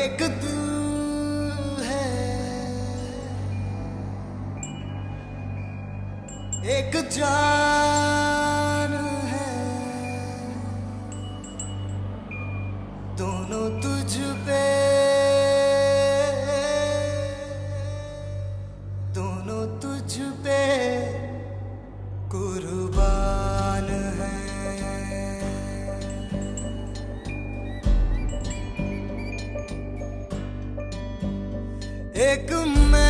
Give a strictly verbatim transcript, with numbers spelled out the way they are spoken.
एक दिल है, एक जान है, दोनों तुझ पे, दोनों तुझ पे कुर्बान है। एक मैं